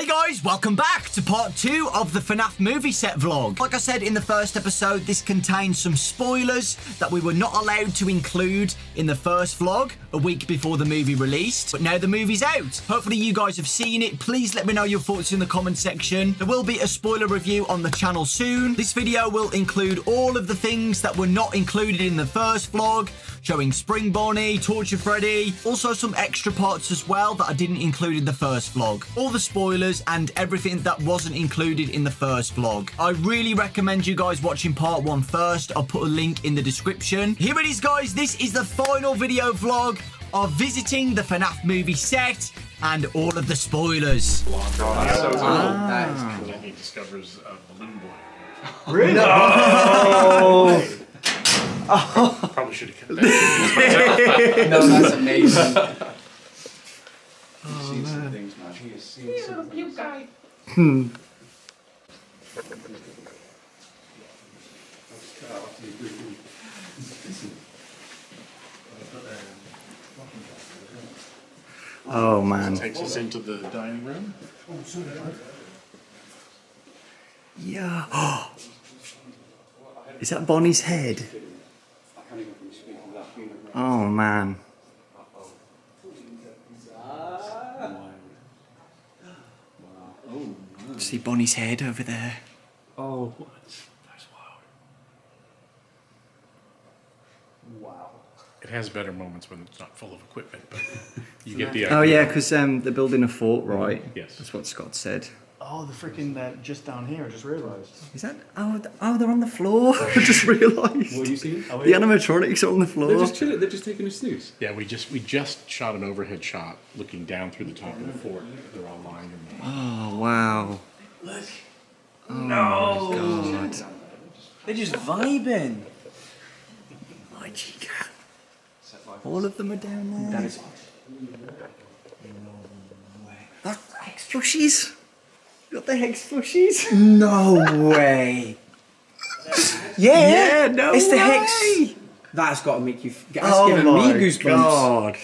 Hey guys, welcome back to part 2 of the FNAF movie set vlog. Like I said in the first episode, this contains some spoilers that we were not allowed to include in the first vlog a week before the movie released, but now the movie's out. Hopefully you guys have seen it. Please let me know your thoughts in the comment section. There will be a spoiler review on the channel soon. This video will include all of the things that were not included in the first vlog, showing Spring Bonnie, Torture Freddy, also some extra parts as well that I didn't include in the first vlog. All the spoilers and everything that wasn't included in the first vlog. I really recommend you guys watching part 1 first. I'll put a link in the description. Here it is, guys. This is the final video vlog of visiting the FNAF movie set and all of the spoilers. Oh, that's so cool. That is cool. And he discovers a balloon boy. Really? No. Oh. Probably should have kept that. No, that's amazing. Oh, seen some things, man. He has seen some things. You guy. Oh, man. Takes us into the dining room. Yeah. Oh. Is that Bonnie's head? Oh, man. See Bonnie's head over there. Oh, what? That's wild. Wow. It has better moments when it's not full of equipment, but you get the idea. Oh yeah, because they're building a fort, right? Yes. That's what Scott said. Oh, the freaking that just down here. I just realised. Is that? Oh, they're on the floor. I just realised. What are you seeing? Oh, the animatronics are on the floor. They're just chilling. They're just taking a snooze. Yeah, we just shot an overhead shot looking down through the top of the fort. They're all lying in there. Oh wow. Look. Oh, no. God. They're just vibing. My Chica. All of them are down there. That is. No way. That's hex plushies. Got the hex plushies? No way. Yeah. Yeah. No. It's the hex. That's got to make you. That's giving me goosebumps. God.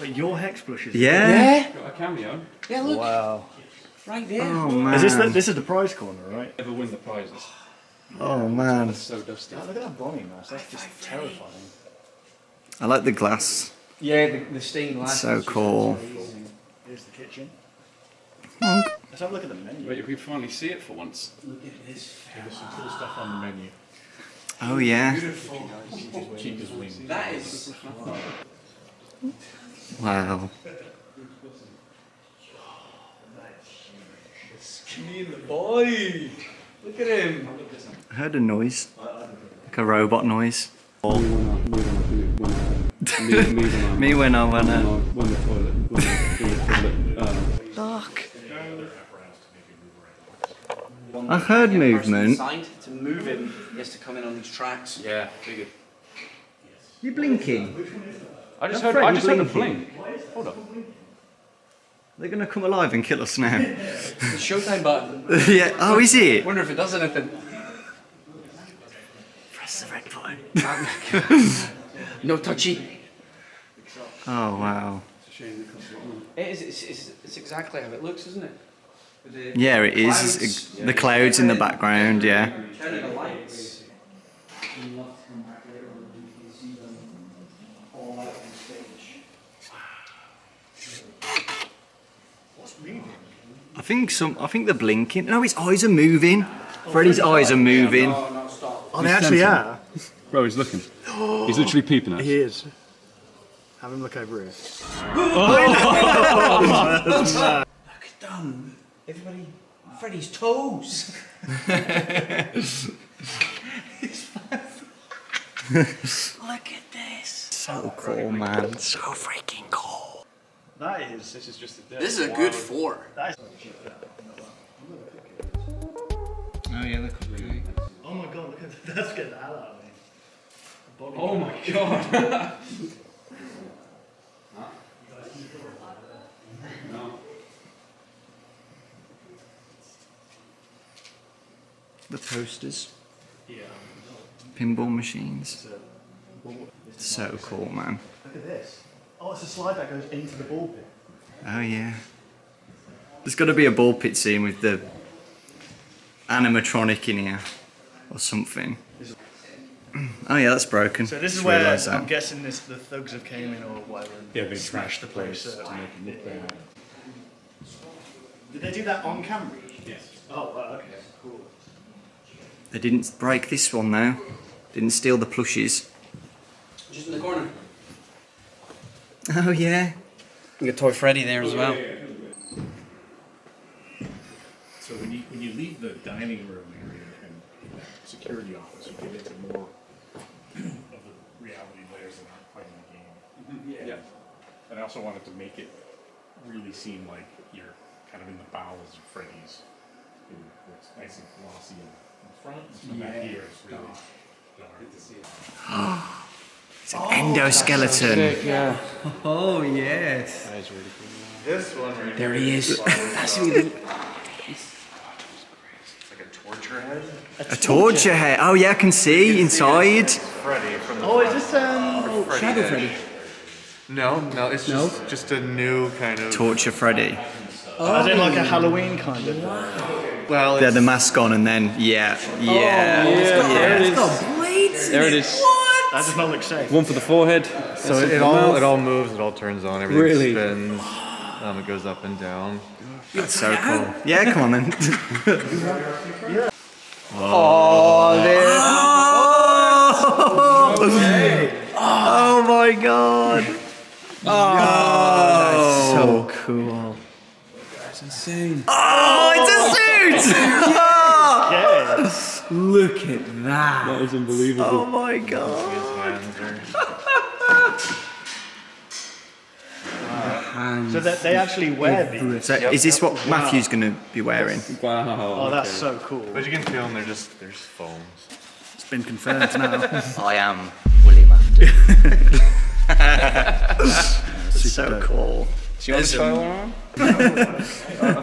Wait, your hex plushies. Yeah. Got a cameo. Yeah. Look. Wow. Right there. Oh man! Is this is the prize corner, right? Ever win the prizes? Oh yeah, man! That's so dusty. Oh, look at that Bonnie mask. That's just terrifying. I like the glass. Yeah, the stained glass. So cool. Here's the kitchen. Let's have a look at the menu. Wait, we finally see it for once. Look at this. Yeah, there's some cool stuff on the menu. Oh yeah. Beautiful. Chica's wings. That is. Wow. Me and the boy! Look at him! I heard a noise. Like a robot noise. Oh. Me when I wanna. Fuck. I heard movement. To move him, he has to come in on these tracks. Yeah, figured. You're blinking. I just heard a blink. Hold up. They're gonna come alive and kill us now. It's showtime button. Yeah. Oh, is it? I wonder if it does anything. Press the red button. No touchy. Oh wow. It's exactly how it looks, isn't it? Yeah, it is. The clouds in the background. Yeah. I think they're blinking. No, his eyes are moving. Oh, Freddy's eyes are moving. Yeah, no, stop. Oh, they actually are. Bro, he's looking. He's literally peeping at us. He is. Have him look over here. Oh. Look at them. Everybody, Freddy's toes. Look at this. So cool, man. So freaking cool. That is. This is just a. This is a good four. That is. Oh yeah, look at that. Oh my god, look at that. That's getting the hell out of me. Oh my god. No. The toasters. Yeah. Pinball machines. So cool, man. Look at this. Oh, it's a slide that goes into the ball pit. Oh yeah. There's got to be a ball pit scene with the animatronic in here or something. Oh yeah, that's broken. So this is where I'm guessing the thugs have came in or whatever. Yeah, they smashed the place to make it look better. Did they do that on camera? Yes. Oh, wow, okay, cool. They didn't break this one though. Didn't steal the plushies. Just in the corner. Oh yeah. We got Toy Freddy there as well. Yeah. So when you leave the dining room area and the security office, you get into more of the reality layers that aren't playing the game. Yeah. And I also wanted to make it really seem like you're kind of in the bowels of Freddy's. It's nice and glossy in front, and back here it's really dark. To see it. It's an endoskeleton. Sick, yeah. Oh yes. That is really cool. This one right there he is. That's who the... Torture head? A torture head. Oh yeah, I can see inside. Freddy from the is this Shadow Freddy? No, it's just a new kind of Torture Freddy. Oh, as in like a Halloween kind of. Wow. Well, they had the mask on and then it's got blades. There it is. What? That does not look safe. One for the forehead. So it all moves. It all turns on. Everything spins. It goes up and down. That's so cool. Yeah, come on then. Oh my god. Oh, that's so cool. That's insane. Oh, it's a suit! Yes. Look at that. That is unbelievable. Oh my god. So that they actually wear these. So is this what Matthew's going to be wearing? Wow. Oh, that's so cool. But you can feel them, they're just foams. It's been confirmed now. I am William Afton. So cool. Do you want to try one? I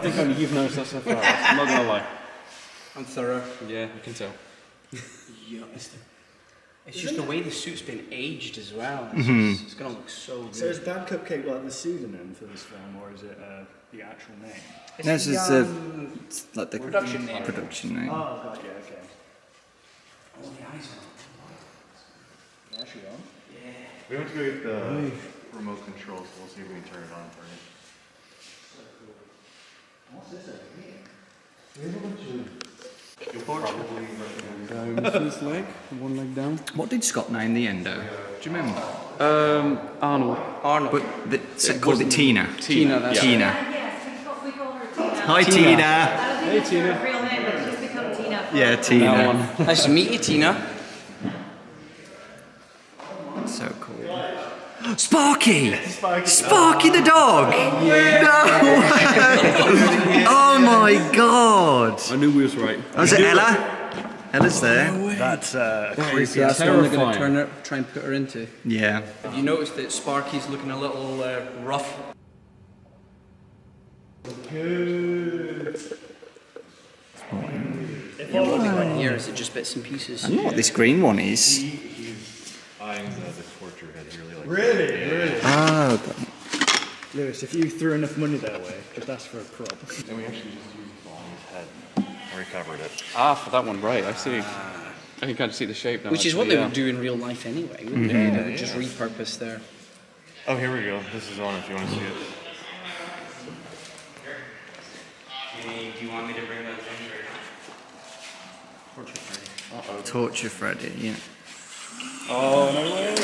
think only you've noticed that so far. I'm not going to lie. I'm thorough. Yeah, I can tell. Yeah, it's just the way the suit's been aged as well. It's, it's going to look so good. So is Bad Cupcake like the pseudonym for this film, or is it the actual name? No, it's just like the production name. Oh, God, yeah, okay. Oh, the eyes are on. Actually on? Yeah. We have to go get the remote control, so we'll see if we can turn it on for you. So cool. What's this over here? You'll probably this leg, one leg down. What did Scott name the endo? Do you remember? Arnold. But they called it Tina. Tina. Yeah, we call her Tina. Hi Tina. Hey Tina. Her real name, but she's become Tina. Yeah, Tina. Nice to meet you, Tina. That's so cool. Sparky! Sparky the dog! Oh, yeah. No way! Oh my god! I knew we was right. Oh, is it Ella? Ella's there. No way. That's creepy. That's the one they're going to try and put her into. Yeah. Have you noticed that Sparky's looking a little rough? Good. Yeah, what have we got here? Is it just bits and pieces? I don't know what this green one is. The torture head really. Oh, God. Lewis, if you threw enough money their way, just ask for a prop. And we actually just used Bonnie's head and recovered it. Ah, for that one, right? I see. I can kind of see the shape now. Which is what they would do in real life anyway. Wouldn't they? They would just repurpose their. Oh, here we go. This is on. If you want to see it. Do you want me to bring that in right now? Torture Freddy. Torture Freddy. Yeah. Oh, no way.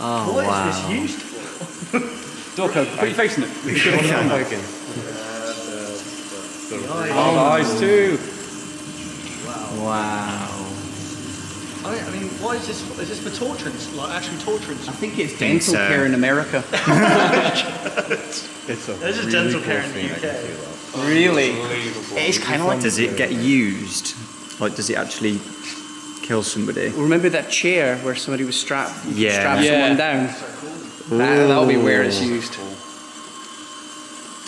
Oh, what is this used for? Dorko, put your face in it. Eyes too. Wow. I mean, why is this? Is this for torturing? Like, actually torturing? I think it's dental care in America. It's a really dental care in the UK. Really? It's kind of like... Does it get used? Like, does it actually... kill somebody. Remember that chair where somebody was strapped? Yeah. Strap someone down. That'll be where it's used.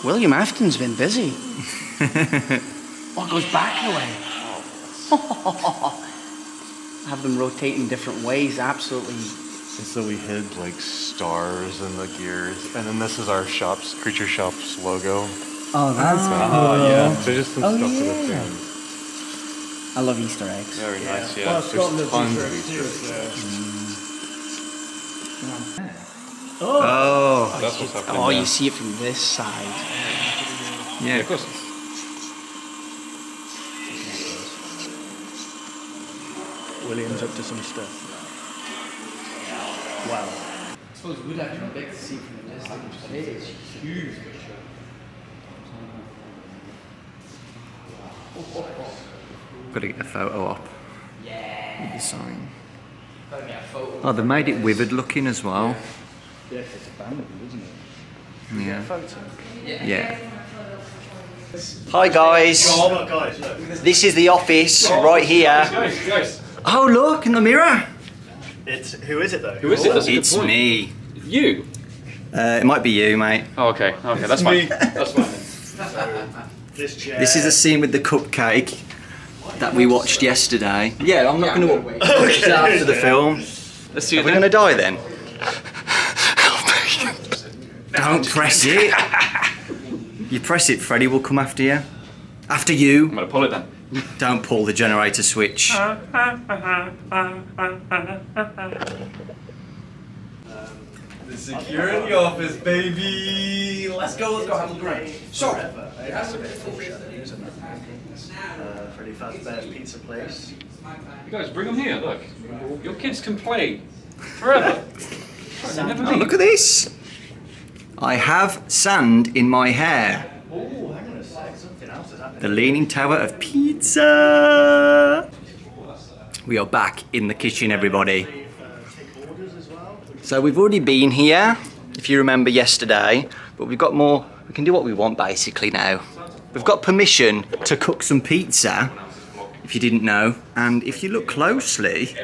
William Afton's been busy. It goes back the way. Have them rotate in different ways, absolutely. And so we hid like stars in the gears. And then this is our Creature Shops logo. Oh, that's cool. Oh, yeah. So just some stuff in the film. I love Easter eggs. Very nice, yeah. Well, just tons of Easter eggs. Oh, that's what's happening. Oh, you see it from this side. Yeah, of course. William's up to some stuff. Wow. I suppose we'd have to expect to see from the distance. It's huge. Gotta get a photo up. Yeah. With the sign. Oh, they made it withered looking as well. Yeah, it's abandoned, isn't it? Yeah. Photo. Yeah. Hi guys. This is the office right here. Oh look in the mirror. It's who is it though? Who is it? That's a good point. It's me. You. It might be you, mate. Oh, okay. Okay, that's fine. That's fine. This is the scene with the cupcake that we watched yesterday. Yeah, I'm not going to watch it after the film. Let's see. Are we going to die then? Don't press it. You press it, Freddy will come after you. After you. I'm going to pull it then. Don't pull the generator switch. The security office, baby. Let's go have a look around. Sorry. Freddy Fazbear's Pizza Place. You guys, bring them here, look. Your kids can play forever. Oh, look at this. I have sand in my hair. Oh, hang on a sec. Something else is happening. The Leaning Tower of Pizza. We are back in the kitchen, everybody. So we've already been here, if you remember yesterday, but we've got more, we can do what we want basically now. We've got permission to cook some pizza, if you didn't know, and if you look closely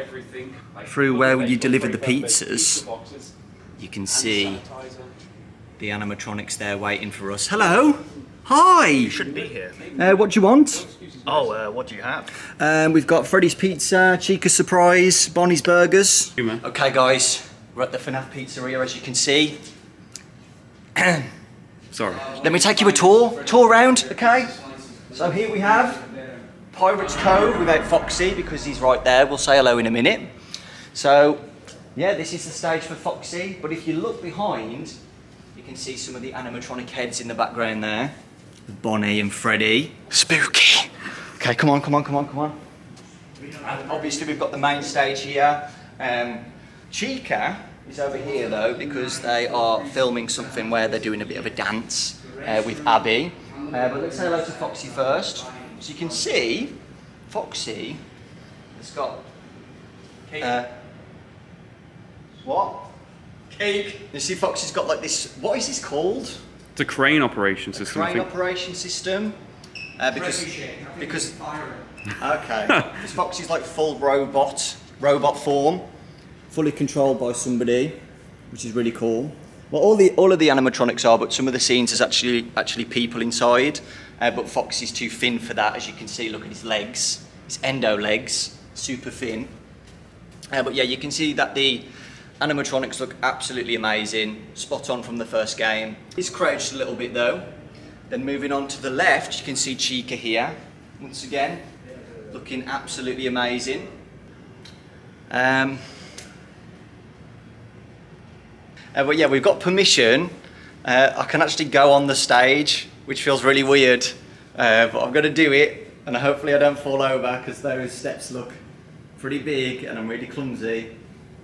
through where you deliver the pizzas, you can see the animatronics there waiting for us. Hello! Hi! You shouldn't be here. What do you want? Oh, what do you have? We've got Freddy's Pizza, Chica's Surprise, Bonnie's Burgers. Okay guys. We're at the FNAF pizzeria, as you can see. Sorry. Let me take you a tour round, okay? So here we have Pirate's Cove without Foxy, because he's right there. We'll say hello in a minute. So, yeah, this is the stage for Foxy. But if you look behind, you can see some of the animatronic heads in the background there. Bonnie and Freddy. Spooky. Okay, come on. And obviously, we've got the main stage here. Chica is over here though, because they are filming something where they're doing a bit of a dance with Abby. But let's say hello to Foxy first. So you can see, Foxy has got... Cake. What? Cake. You see Foxy's got like this, what is this called? It's a crane operation system. Crane operation system. Because okay. Because Foxy's like full robot form. Fully controlled by somebody, which is really cool. Well, all of the animatronics are, but some of the scenes is actually people inside. But Foxy's too thin for that, as you can see. Look at his legs, his endo legs, super thin. But yeah, you can see that the animatronics look absolutely amazing, spot on from the first game. He's crouched a little bit though. Then moving on to the left, you can see Chica here once again, looking absolutely amazing. But yeah, we've got permission. I can actually go on the stage, which feels really weird. But I'm going to do it, and hopefully I don't fall over, because those steps look pretty big, and I'm really clumsy.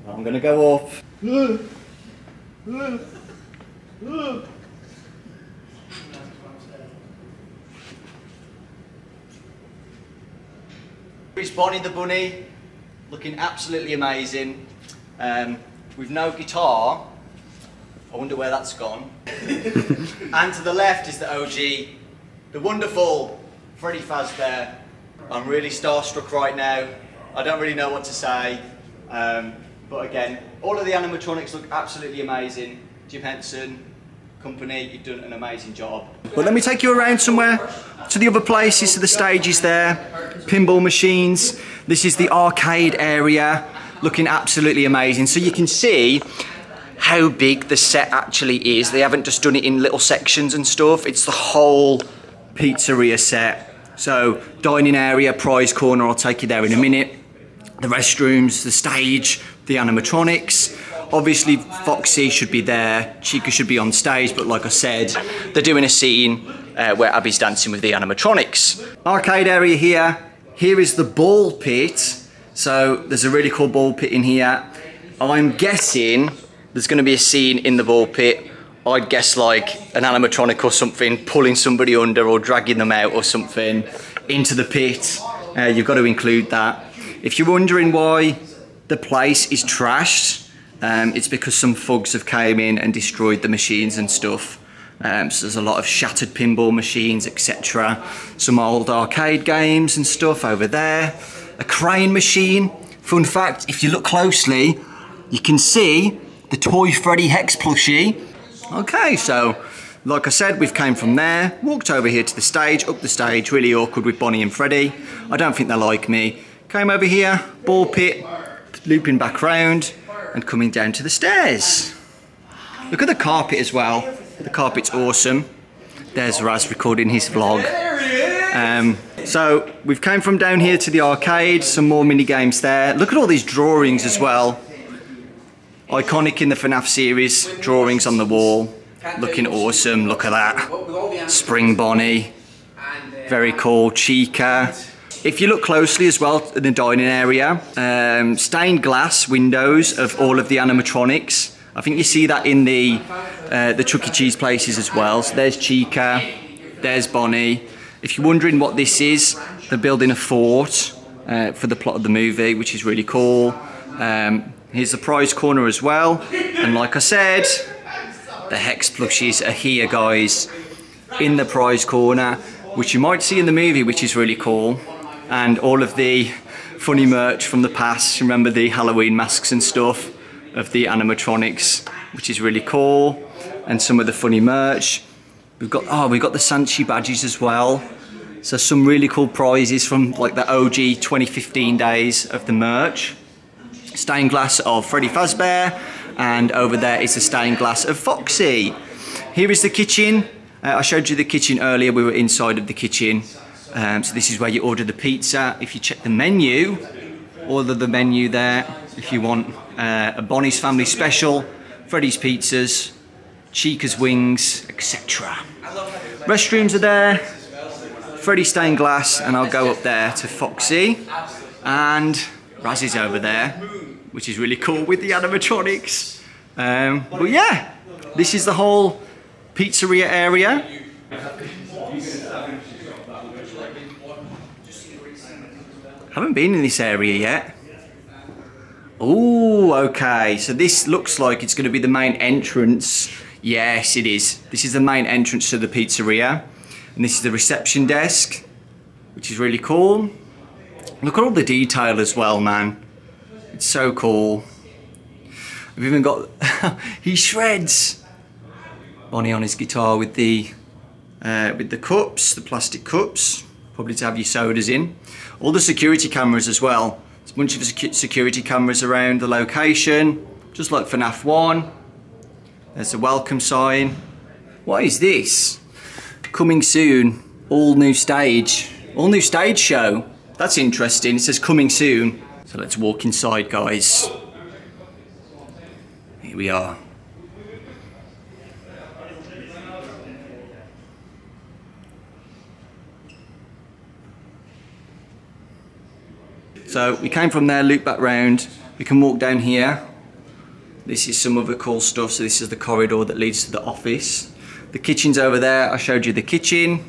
I'm going to go up. It's Bonnie the Bunny, looking absolutely amazing. With no guitar. I wonder where that's gone. And to the left is the OG, the wonderful Freddy Fazbear. I'm really starstruck right now. I don't really know what to say. But again, all of the animatronics look absolutely amazing. Jim Henson, company, you've done an amazing job. Well, let me take you around somewhere to the other places, to the stages there. Pinball machines. This is the arcade area, looking absolutely amazing. So you can see how big the set actually is. They haven't just done it in little sections and stuff. It's the whole pizzeria set. So dining area, prize corner, I'll take you there in a minute. The restrooms, the stage, the animatronics. Obviously Foxy should be there, Chica should be on stage, but like I said, they're doing a scene where Abby's dancing with the animatronics. Arcade area here. Here is the ball pit. So there's a really cool ball pit in here. I'm guessing there's going to be a scene in the ball pit. I'd guess like an animatronic or something pulling somebody under or dragging them out or something into the pit. You've got to include that. If you're wondering why the place is trashed, it's because some thugs have came in and destroyed the machines and stuff. So there's a lot of shattered pinball machines, etc. Some old arcade games and stuff over there. A crane machine. Fun fact, if you look closely, you can see the Toy Freddy Hex plushie. Okay, so like I said, we've came from there, walked over here to the stage, up the stage, really awkward with Bonnie and Freddy. I don't think they like me. Came over here, ball pit, looping back round, and coming down to the stairs. Look at the carpet as well. The carpet's awesome. There's Raz recording his vlog. So we've came from down here to the arcade, some more mini games there. Look at all these drawings as well. Iconic in the FNAF series, drawings on the wall, looking awesome, look at that. Spring Bonnie, very cool, Chica. If you look closely as well in the dining area, stained glass windows of all of the animatronics. I think you see that in the Chuck E Cheese places as well. So there's Chica, there's Bonnie. If you're wondering what this is, they're building a fort for the plot of the movie, which is really cool. Here's the prize corner as well, and like I said, the Hex plushies are here, guys, in the prize corner, which you might see in the movie, which is really cool, and all of the funny merch from the past. Remember the Halloween masks and stuff of the animatronics, which is really cool, and some of the funny merch. We've got the Sanchi badges as well, so some really cool prizes from like the OG 2015 days of the merch. Stained glass of Freddy Fazbear, and over there is the stained glass of Foxy. Here is the kitchen. I showed you the kitchen earlier, we were inside of the kitchen. So this is where you order the pizza. If you check the menu, order the menu there if you want a Bonnie's Family Special, Freddy's Pizzas, Chica's Wings, etc. Restrooms are there, Freddy stained glass, and I'll go up there to Foxy, and Raz is over there, which is really cool with the animatronics. But yeah, this is the whole pizzeria area. Haven't been in this area yet. Oh, okay, so this looks like it's going to be the main entrance. Yes, it is. This is the main entrance to the pizzeria. And this is the reception desk, which is really cool. Look at all the detail as well, man. It's so cool. I've even got... he shreds! Bonnie on his guitar with the cups, the plastic cups. Probably to have your sodas in. All the security cameras as well. There's a bunch of security cameras around the location. Just like FNAF 1. There's a welcome sign. What is this? Coming soon. All new stage. All new stage show. That's interesting, it says coming soon. So let's walk inside, guys. Here we are. So we came from there, loop back round. We can walk down here. This is some other cool stuff. So this is the corridor that leads to the office. The kitchen's over there. I showed you the kitchen.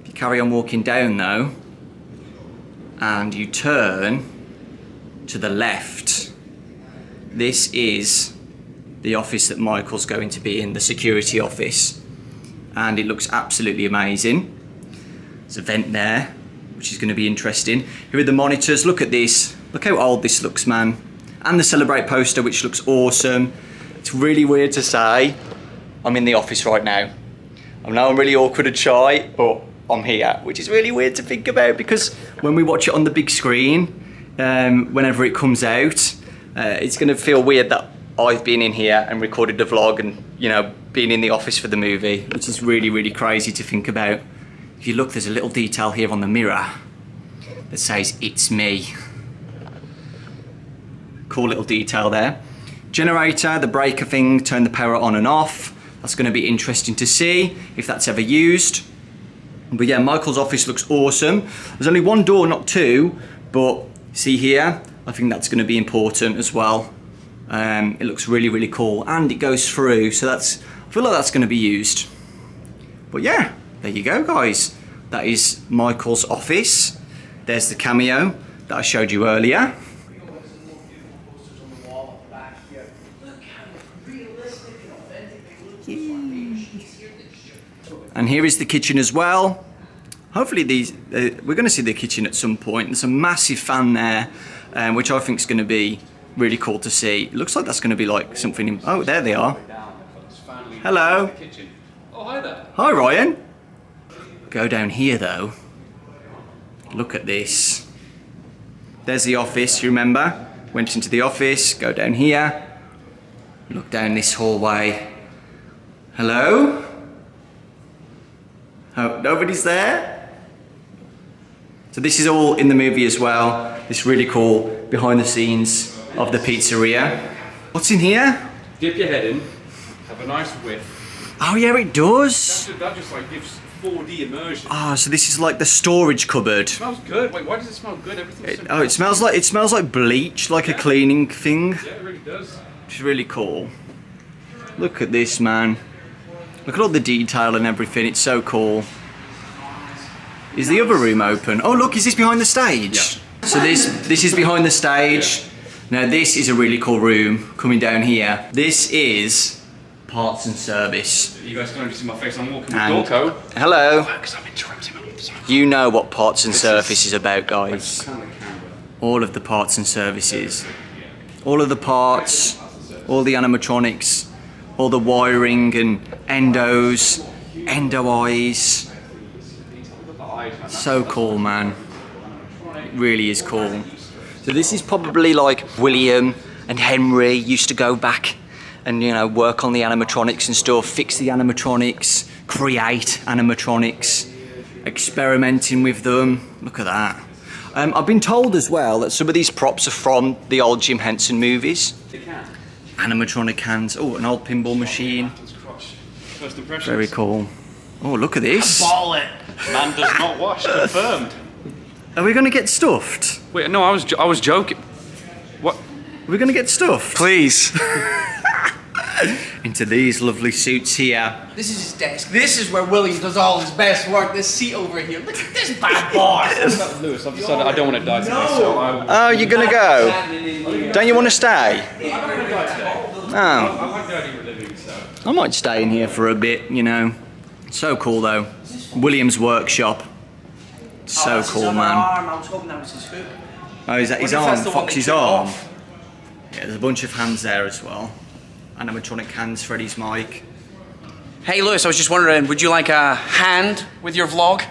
If you carry on walking down though, and you turn to the left, this is the office that Michael's going to be in, the security office. And it looks absolutely amazing. There's a vent there, which is going to be interesting. Here are the monitors. Look at this. Look how old this looks, man. And the Celebrate poster, which looks awesome. It's really weird to say I'm in the office right now. I know I'm really awkward and shy, but I'm here, which is really weird to think about, because when we watch it on the big screen, whenever it comes out, it's going to feel weird that I've been in here and recorded the vlog and, you know, been in the office for the movie, which is really, really crazy to think about. If you look, there's a little detail here on the mirror that says, "It's me." Cool little detail there. Generator, the breaker thing, turn the power on and off. That's going to be interesting to see if that's ever used. But yeah, Michael's office looks awesome. There's only one door, not two, but see here, I think that's going to be important as well. It looks really, really cool, and it goes through, so that's, I feel like that's going to be used. But yeah, there you go, guys. That is Michael's office. There's the cameo that I showed you earlier. And here is the kitchen as well. Hopefully these, we're going to see the kitchen at some point. There's a massive fan there, which I think is going to be really cool to see. It looks like that's going to be like something in, oh, there they are. Hello. Oh, hi there. Hi, Ryan. Go down here though. Look at this. There's the office, you remember? Went into the office, go down here. Look down this hallway. Hello? Oh, nobody's there. So this is all in the movie as well. This really cool behind the scenes of the pizzeria. What's in here? Dip your head in, have a nice whiff. Oh yeah, it does. That just like gives 4D immersion. Ah, so this is like the storage cupboard. It smells good. Wait, why does it smell good? Everything's so oh, it smells like bleach, like a cleaning thing. Yeah, it really does. Which is really cool. Look at this, man. Look at all the detail and everything, it's so cool. Is the other room open? Oh look, is this behind the stage? Yeah. So this is behind the stage. Yeah. Now this is a really cool room, coming down here. This is parts and service. You guys can't see my face, I'm walking with Dorco. Hello. Because I'm interrupting, I'm sorry. You know what parts and service is about, guys. All of the parts and services. All of the parts, all the animatronics, all the wiring and endos, endo eyes. So cool, man. It really is cool. So this is probably like William and Henry used to go back and, you know, work on the animatronics and stuff, fix the animatronics, create animatronics, experimenting with them. Look at that. I've been told as well that some of these props are from the old Jim Henson movies. Animatronic hands. Oh, an old pinball machine. First impressions. Very cool. Oh, look at this. Ball it. Man does not wash. Confirmed. Are we going to get stuffed? Wait, no, I was joking. What? Are we going to get stuffed? Please. Into these lovely suits here. This is his desk. This is where William does all his best work. This seat over here. Look at this bad boy. Lewis, I've decided I don't want to die today, so I... Oh, you're going to go? Don't you want to stay? I'm going to die today. Oh. I might stay in here for a bit, you know. So cool, though. William's workshop. So cool, man. Oh, is that his arm? Foxy's arm? Yeah, there's a bunch of hands there as well. Animatronic hands, Freddy's mic. Hey Lewis, I was just wondering, would you like a hand with your vlog?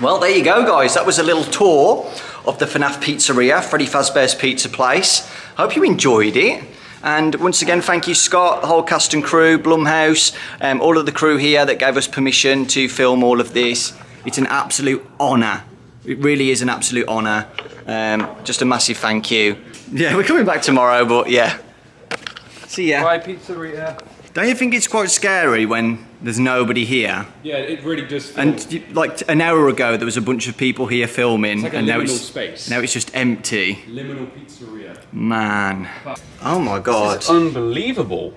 Well, there you go, guys. That was a little tour of the FNAF pizzeria, Freddy Fazbear's Pizza Place. Hope you enjoyed it. And once again, thank you, Scott, the whole cast and crew, Blumhouse, all of the crew here that gave us permission to film all of this. It's an absolute honor. It really is an absolute honor. Just a massive thank you. Yeah, we're coming back tomorrow, but yeah. See ya. Bye, pizzeria. Don't you think it's quite scary when there's nobody here? Yeah, it really does feel... And like an hour ago, there was a bunch of people here filming. It's like a liminal space. Now it's just empty. Liminal pizzeria. Man. Oh my God. This is unbelievable.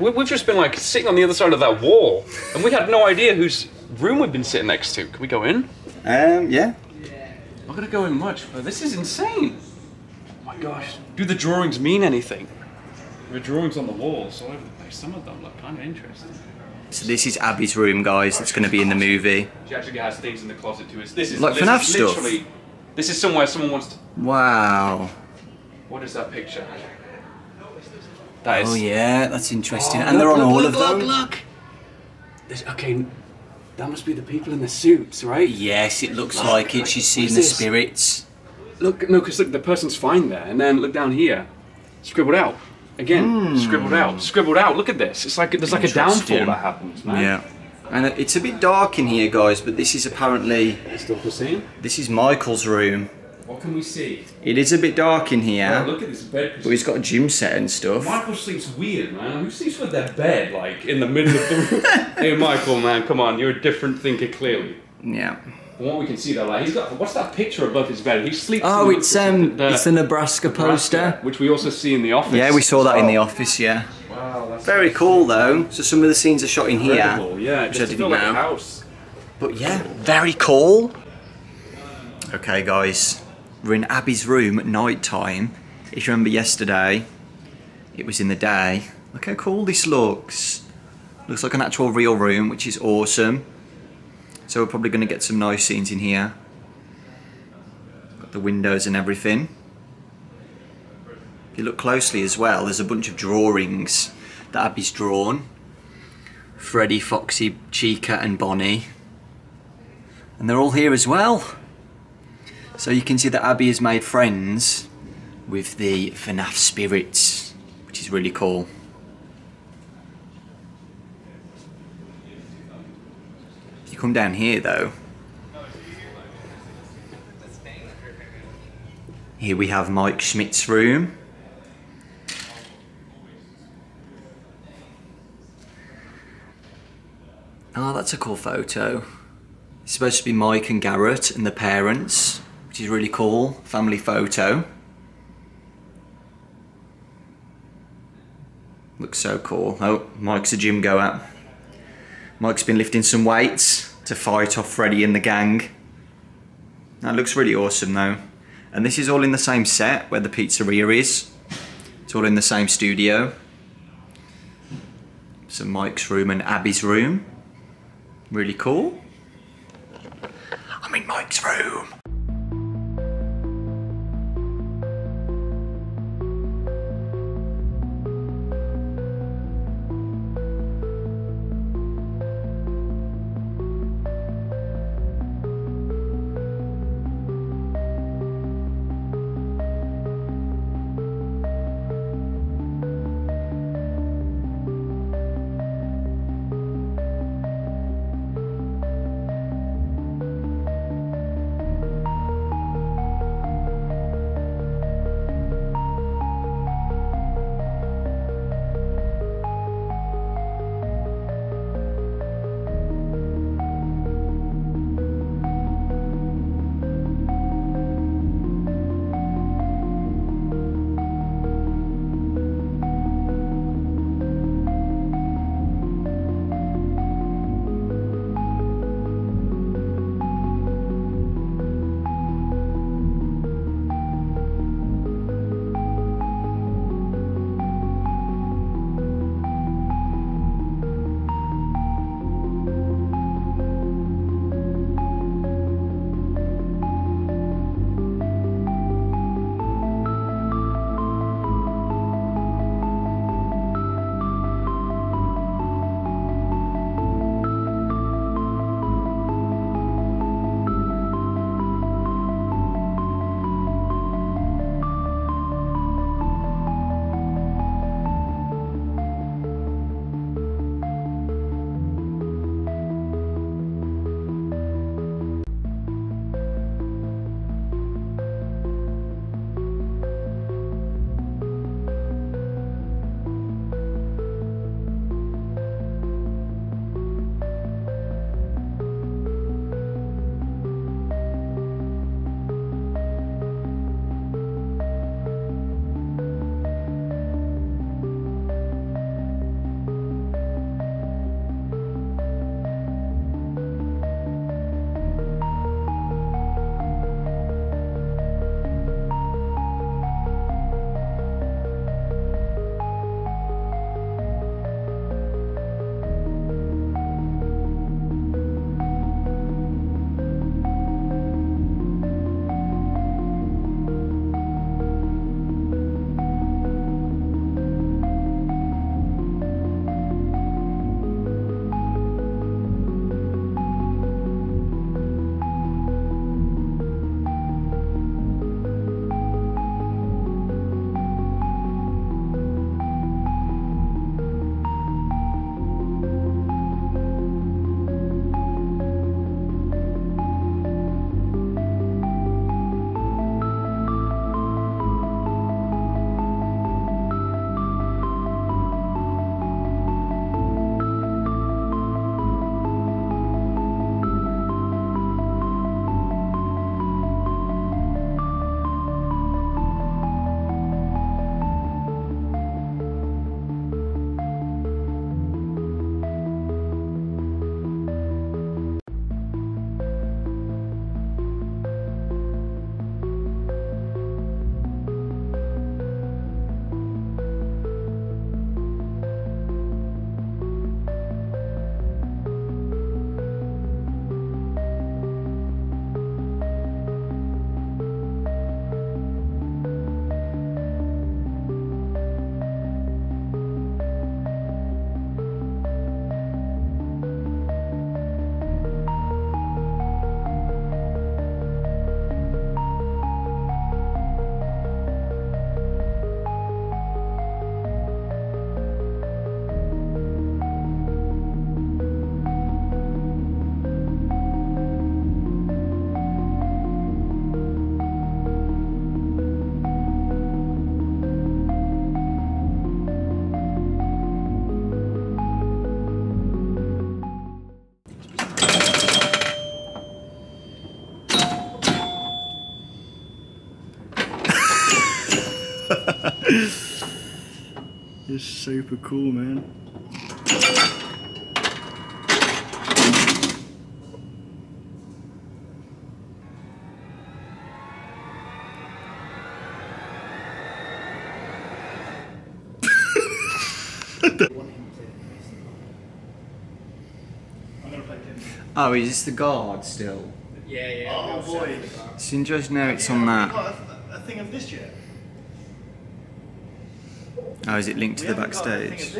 We've just been like sitting on the other side of that wall, and we had no idea whose room we've been sitting next to. Can we go in? Yeah. I'm not gonna go in much, but this is insane. Oh my gosh. Do the drawings mean anything? There are drawings on the walls all over the place. Some of them look kind of interesting. So this is Abby's room, guys. That's gonna be in the movie. She actually has things in the closet too. This is like FNAF stuff. This is somewhere someone wants to... Wow. What is that picture? That is... Oh yeah, that's interesting. Oh, and look, they're on all of them. Look. Okay. That must be the people in the suits, right? Yes, it looks like it. She's seen the spirits. Look, no, because look, the person's fine there, and then look down here. Scribbled out. Again, scribbled out, scribbled out. Look at this. It's like there's like a downfall that happens, man. Yeah. And it's a bit dark in here, guys, but this is apparently... Still foreseen? This is Michael's room. What can we see? It is a bit dark in here. Oh, look at this bed. But he's got a gym set and stuff. Michael sleeps weird, man. Who sleeps with their bed, like, in the middle of the room? Hey, Michael, man, come on. You're a different thinker, clearly. Yeah. From what we can see, though, like, he's got... What's that picture above his bed? He sleeps... Oh, it's the Nebraska poster. Which we also see in the office. Yeah, we saw that in the office, yeah. Wow, that's very cool, though. So some of the scenes are shot in here. Yeah, which I didn't know. House. But yeah, very cool. Okay, guys. We're in Abby's room at night time. If you remember yesterday, it was in the day. Look how cool this looks. Looks like an actual real room, which is awesome. So we're probably going to get some nice scenes in here. Got the windows and everything. If you look closely as well, there's a bunch of drawings that Abby's drawn. Freddy, Foxy, Chica and Bonnie. And they're all here as well. So you can see that Abby has made friends with the FNAF spirits, which is really cool. If you come down here though, here we have Mike Schmidt's room. Oh, that's a cool photo. It's supposed to be Mike and Garrett and the parents. Which is really cool, family photo. Looks so cool. Oh, Mike's a gym goer. Mike's been lifting some weights to fight off Freddy and the gang. That looks really awesome though. And this is all in the same set where the pizzeria is. It's all in the same studio. So Mike's room and Abby's room. Really cool. I'm in Mike's room. It's super cool, man. Oh, is this the guard still? Yeah, yeah. Oh, boy. It's interesting how it's on that. A thing of this year. Oh, is it linked to the backstage?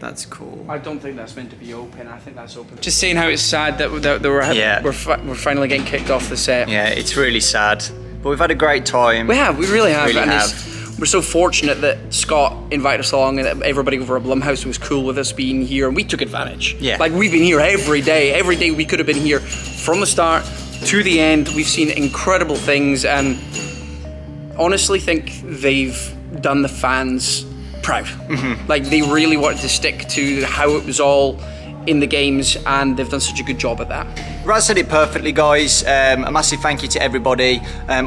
That's cool. I don't think that's meant to be open. I think that's open. Just seeing how it's sad that we're finally getting kicked off the set. Yeah, it's really sad. But we've had a great time. We have. We really have. Really have. We're so fortunate that Scott invited us along and that everybody over at Blumhouse was cool with us being here, and we took advantage. Yeah. Like, we've been here every day. Every day we could have been here from the start to the end. We've seen incredible things, and honestly think they've done the fans proud. Mm-hmm. Like, they really wanted to stick to how it was all in the games, and they've done such a good job at that. Raz said it perfectly, guys. A massive thank you to everybody,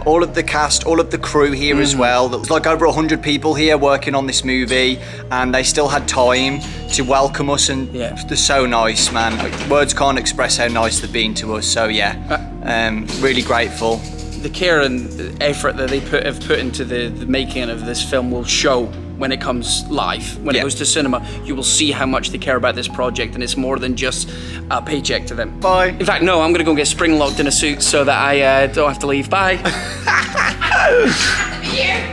all of the cast, all of the crew here as well. There was like over 100 people here working on this movie, and they still had time to welcome us, and they're so nice, man. Like, words can't express how nice they've been to us, so really grateful. The care and effort that they have put into the making of this film will show when it comes live. When it goes to cinema, you will see how much they care about this project, and it's more than just a paycheck to them. Bye. In fact, no, I'm gonna go and get spring locked in a suit so that I don't have to leave. Bye.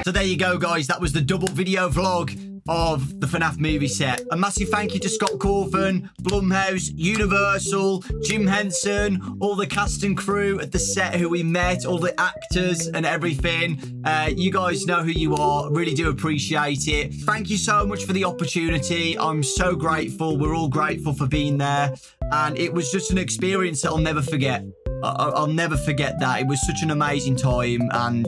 So there you go, guys. That was the double video vlog of the FNAF movie set. A massive thank you to Scott Cawthon, Blumhouse, Universal, Jim Henson, all the cast and crew at the set who we met, all the actors and everything. You guys know who you are. Really do appreciate it. Thank you so much for the opportunity. I'm so grateful. We're all grateful for being there. And it was just an experience that I'll never forget. I'll never forget that. It was such an amazing time, and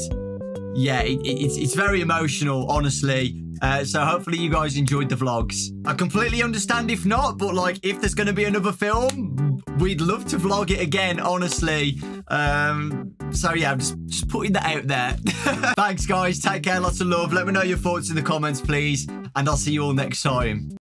yeah, it's very emotional, honestly. So hopefully you guys enjoyed the vlogs. I completely understand if not, but like, if there's going to be another film, we'd love to vlog it again, honestly. So yeah, I'm just putting that out there. Thanks, guys. Take care. Lots of love. Let me know your thoughts in the comments, please. And I'll see you all next time.